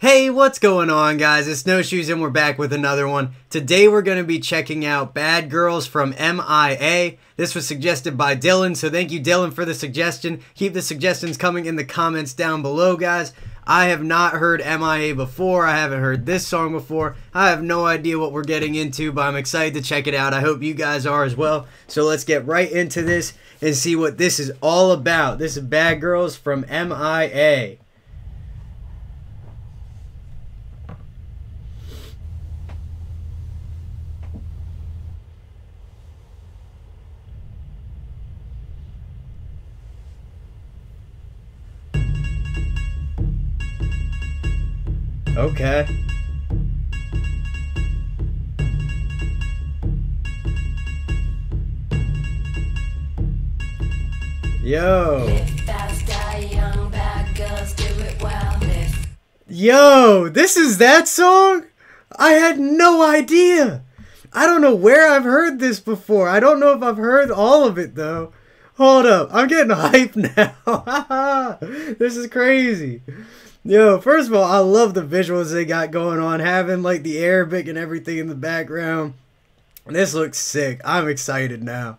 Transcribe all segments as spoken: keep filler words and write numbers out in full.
Hey, what's going on, guys? It's Snowshoes and we're back with another one. Today we're going to be checking out Bad Girls from M I A This was suggested by Dylan, so thank you, Dylan, for the suggestion. Keep the suggestions coming in the comments down below, guys. I have not heard M I A before. I haven't heard this song before. I have no idea what we're getting into, but I'm excited to check it out. I hope you guys are as well. So let's get right into this and see what this is all about. This is Bad Girls from M I A Okay. Yo. Yo, this is that song? I had no idea. I don't know where I've heard this before. I don't know if I've heard all of it though. Hold up, I'm getting hyped now. This is crazy. Yo, first of all, I love the visuals they got going on, having like the Arabic and everything in the background. This looks sick. I'm excited now.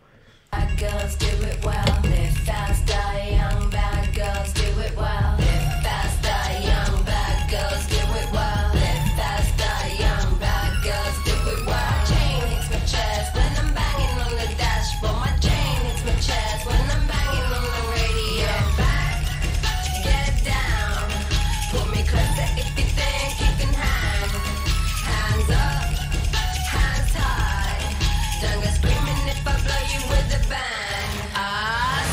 Bad girls do it well, live fast, die young. Bad girls do it well, live fast, die young. Bad girls do it well, live fast, die young. Bad girls do it well. Chain hits my chest when I'm banging on the dashboard. My chain hits my chest when I'm banging on the radio. Back, get down. Pull me closer if you think you can hang. Hands up, hands high. Don't go screaming if I blow you with a bang. Ah,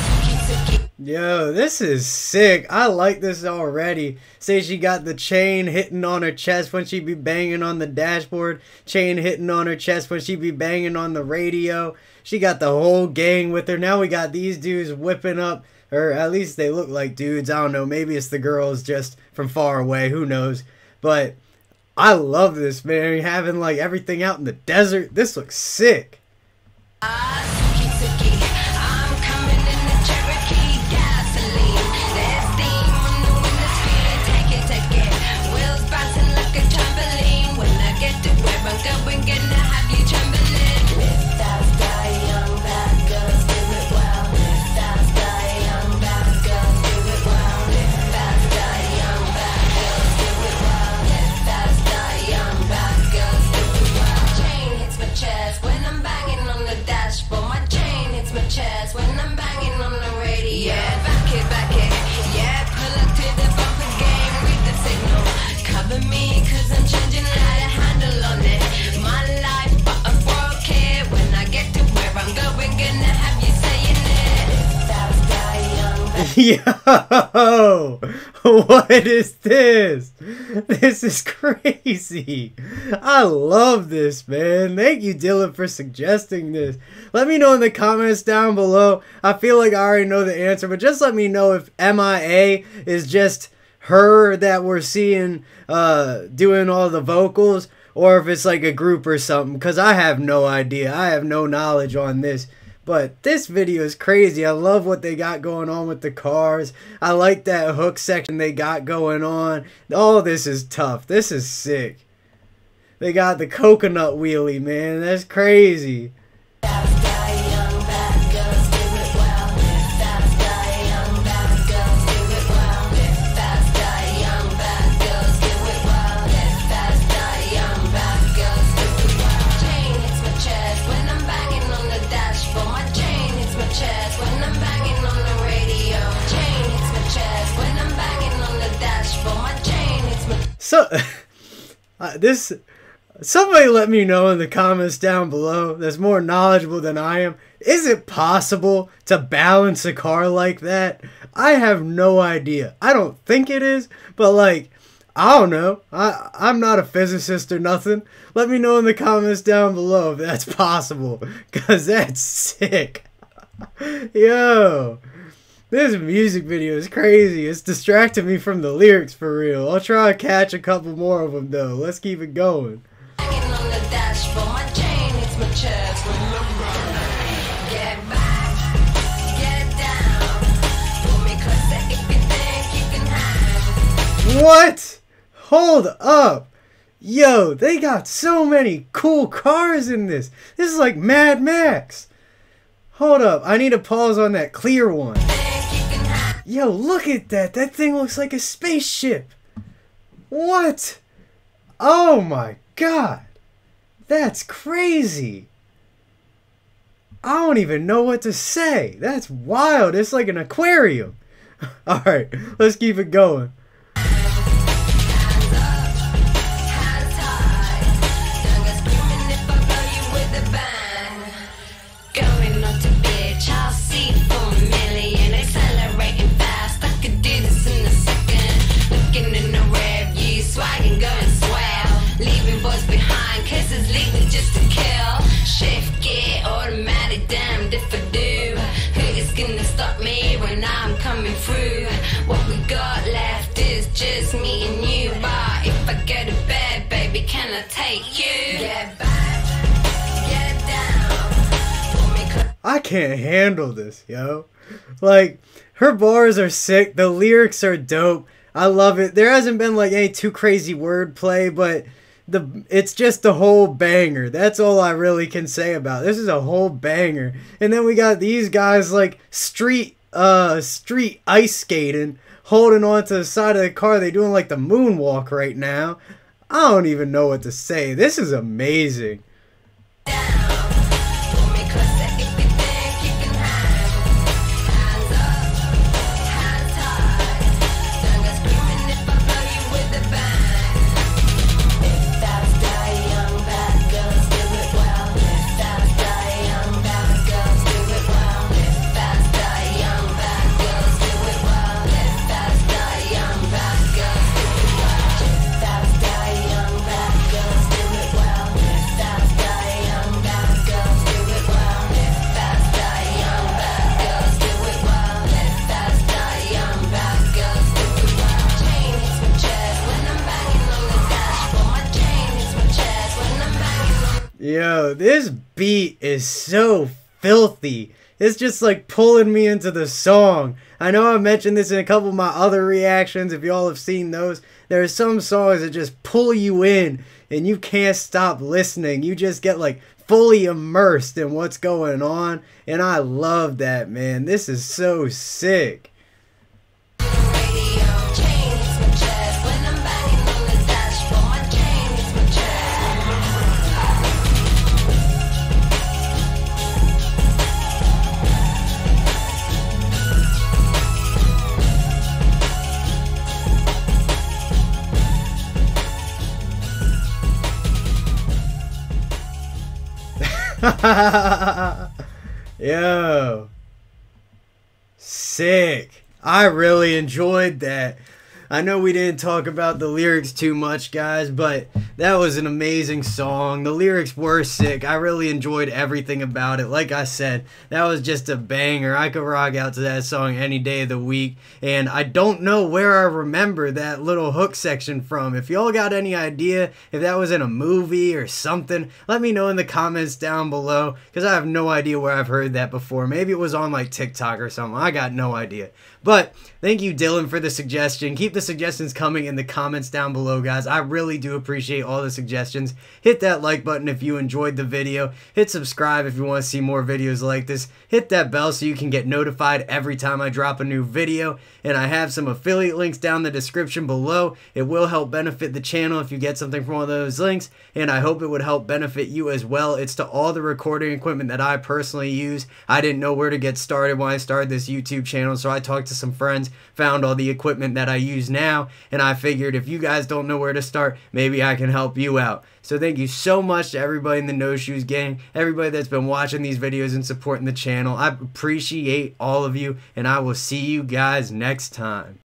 suki, suki. Yo, this is sick. I like this already. Say she got the chain hitting on her chest when she be banging on the dashboard. Chain hitting on her chest when she be banging on the radio. She got the whole gang with her. Now we got these dudes whipping up. Or at least they look like dudes. I don't know. Maybe it's the girls just from far away. Who knows? But I love this, man. Having like everything out in the desert. This looks sick. Yo, what is this? This is crazy. I love this, man. Thank you, Dylan, for suggesting this. Let me know in the comments down below. I feel like I already know the answer, but just let me know if M I A is just her that we're seeing uh, doing all the vocals, or if it's like a group or something, because I have no idea. I have no knowledge on this. But this video is crazy. I love what they got going on with the cars. I like that hook section they got going on. All this is tough. This is sick. They got the coconut wheelie, man. That's crazy. So, uh, this, somebody let me know in the comments down below that's more knowledgeable than I am. Is it possible to balance a car like that? I have no idea. I don't think it is, but like, I don't know. I, I'm not a physicist or nothing. Let me know in the comments down below if that's possible, because that's sick. Yo. This music video is crazy. It's distracting me from the lyrics for real. I'll try to catch a couple more of them though. Let's keep it going. Hanging on the dash for my chain, it's my chest. When I'm running, get back, get down. Pull me closer if you think you can hide. What? Hold up. Yo, they got so many cool cars in this. This is like Mad Max. Hold up. I need to pause on that clear one. Yo, look at that. That thing looks like a spaceship. What? Oh my god. That's crazy. I don't even know what to say. That's wild. It's like an aquarium. All right, let's keep it going. I can't handle this, yo. Like, her bars are sick. The lyrics are dope. I love it. There hasn't been like any too crazy wordplay, but the it's just a whole banger. That's all I really can say about it. This is a whole banger. And then we got these guys like street uh street ice skating, holding on to the side of the car. They're doing like the moonwalk right now. I don't even know what to say. This is amazing. Yo, this beat is so filthy. It's just like pulling me into the song. I know I mentioned this in a couple of my other reactions. If y'all have seen those, there are some songs that just pull you in and you can't stop listening. You just get like fully immersed in what's going on. And I love that, man. This is so sick. Yo, sick. I really enjoyed that. I know we didn't talk about the lyrics too much, guys, but that was an amazing song. The lyrics were sick. I really enjoyed everything about it. Like I said, that was just a banger. I could rock out to that song any day of the week, and I don't know where I remember that little hook section from. If y'all got any idea if that was in a movie or something, let me know in the comments down below, because I have no idea where I've heard that before. Maybe it was on like TikTok or something. I got no idea. But thank you, Dylan, for the suggestion. Keep the suggestions coming in the comments down below, guys. I really do appreciate all the suggestions. Hit that like button if you enjoyed the video. Hit subscribe if you want to see more videos like this. Hit that bell so you can get notified every time I drop a new video. And I have some affiliate links down in the description below. It will help benefit the channel if you get something from one of those links, and I hope it would help benefit you as well. It's to all the recording equipment that I personally use. I didn't know where to get started when I started this YouTube channel, so I talked to some friends, found all the equipment that I use now, and I figured if you guys don't know where to start, maybe I can help you out. So thank you so much to everybody in the No Shoes gang, everybody that's been watching these videos and supporting the channel. I appreciate all of you, and I will see you guys next time.